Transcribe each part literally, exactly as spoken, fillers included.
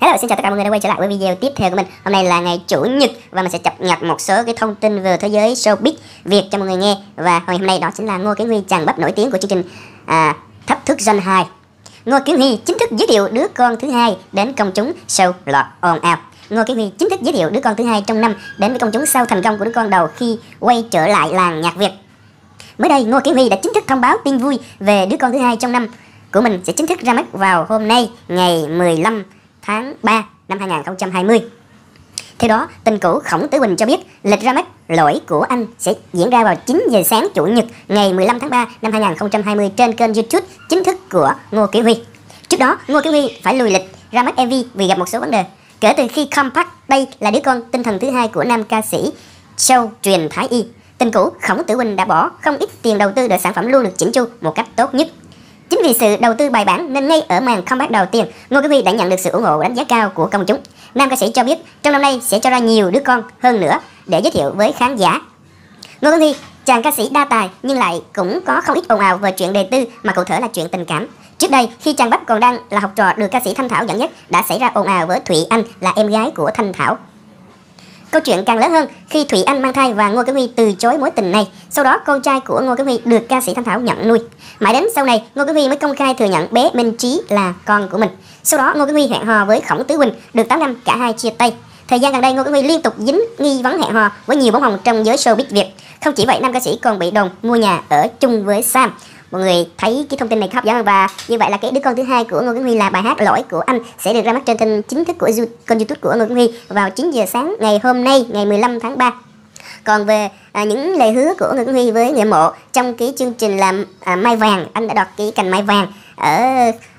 Hello, xin chào tất cả mọi người đã quay trở lại với video tiếp theo của mình. Hôm nay là ngày Chủ nhật và mình sẽ cập nhật một số cái thông tin về thế giới showbiz Việt cho mọi người nghe. Và ngày hôm nay đó chính là Ngô Kiến Huy, chàng bắp nổi tiếng của chương trình à, Thách Thức Danh Hài. Ngô Kiến Huy chính thức giới thiệu đứa con thứ hai đến công chúng sau loạt ồn ào. Ngô Kiến Huy chính thức giới thiệu đứa con thứ hai trong năm đến với công chúng sau thành công của đứa con đầu khi quay trở lại làng nhạc Việt. Mới đây, Ngô Kiến Huy đã chính thức thông báo tin vui về đứa con thứ hai trong năm của mình sẽ chính thức ra mắt vào hôm nay, ngày mười lăm tháng ba năm hai nghìn không trăm hai mươi. Theo đó, tình cũ Khổng Tú Quỳnh cho biết lịch ra mắt Lỗi Của Anh sẽ diễn ra vào chín giờ sáng Chủ nhật ngày mười lăm tháng ba năm hai nghìn không trăm hai mươi trên kênh YouTube chính thức của Ngô Kiến Huy. Trước đó, Ngô Kiến Huy phải lùi lịch ra mắt em vê vì gặp một số vấn đề. Kể từ khi comeback, đây là đứa con tinh thần thứ hai của nam ca sĩ show truyền Thái Y. Tình cũ Khổng Tú Quỳnh đã bỏ không ít tiền đầu tư để sản phẩm luôn được chỉnh chu một cách tốt nhất. Chính vì sự đầu tư bài bản nên ngay ở màn comeback đầu tiên, Ngô Kiến Huy đã nhận được sự ủng hộ đánh giá cao của công chúng. Nam ca sĩ cho biết trong năm nay sẽ cho ra nhiều đứa con hơn nữa để giới thiệu với khán giả. Ngô Kiến Huy, chàng ca sĩ đa tài nhưng lại cũng có không ít ồn ào về chuyện đời tư mà cụ thể là chuyện tình cảm. Trước đây, khi chàng bắp còn đang là học trò được ca sĩ Thanh Thảo dẫn dắt, đã xảy ra ồn ào với Thụy Anh là em gái của Thanh Thảo. Câu chuyện càng lớn hơn khi Thụy Anh mang thai và Ngô Kiến Huy từ chối mối tình này. Sau đó con trai của Ngô Kiến Huy được ca sĩ Thanh Thảo nhận nuôi. Mãi đến sau này Ngô Kiến Huy mới công khai thừa nhận bé Minh Trí là con của mình. Sau đó Ngô Kiến Huy hẹn hò với Khổng Tú Quỳnh được tám năm, cả hai chia tay. Thời gian gần đây Ngô Kiến Huy liên tục dính nghi vấn hẹn hò với nhiều bóng hồng trong giới showbiz Việt. Không chỉ vậy, nam ca sĩ còn bị đồn mua nhà ở chung với Sam. Mọi người thấy cái thông tin này hấp dẫn và như vậy là cái đứa con thứ hai của Ngô Kiến Huy là bài hát Lỗi Của Anh sẽ được ra mắt trên kênh chính thức của kênh YouTube của Ngô Kiến Huy vào chín giờ sáng ngày hôm nay, ngày mười lăm tháng ba. Còn về à, những lời hứa của Ngô Kiến Huy với người hâm mộ trong cái chương trình là à, Mai Vàng, anh đã đọt cái cành mai vàng ở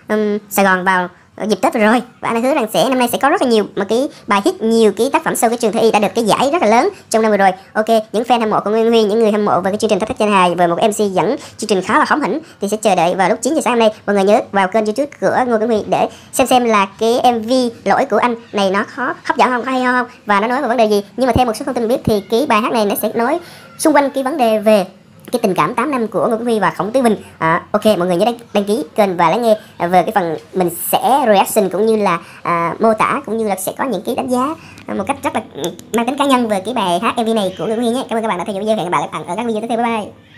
um, Sài Gòn vào dịp Tết vừa rồi và anh hứa rằng sẽ năm nay sẽ có rất là nhiều một cái bài hit, nhiều cái tác phẩm show cái trường Thái Y đã được cái giải rất là lớn trong năm vừa rồi. Ok, những fan hâm mộ của Ngô Kiến Huy, những người hâm mộ về cái chương trình Thách Thức Danh Hài với một em xê dẫn chương trình khá là hóm hỉnh thì sẽ chờ đợi vào lúc chín giờ sáng hôm nay. Mọi người nhớ vào kênh YouTube của Ngô Kiến Huy để xem xem là cái em vê Lỗi Của Anh này nó khó hấp dẫn không, có hay không và nó nói về vấn đề gì. Nhưng mà theo một số thông tin biết thì cái bài hát này nó sẽ nói xung quanh cái vấn đề về cái tình cảm tám năm của Ngô Kiến Huy và Khổng Tú Quỳnh. à, Ok, mọi người nhớ đăng, đăng ký kênh và lắng nghe à, về cái phần mình sẽ reaction cũng như là à, mô tả cũng như là sẽ có những cái đánh giá à, một cách rất là mang tính cá nhân về cái bài hát em vê này của Ngô Kiến Huy nhé. Cảm ơn các bạn đã theo dõi video. Hẹn gặp lại các bạn ở các video tiếp theo. Bye bye.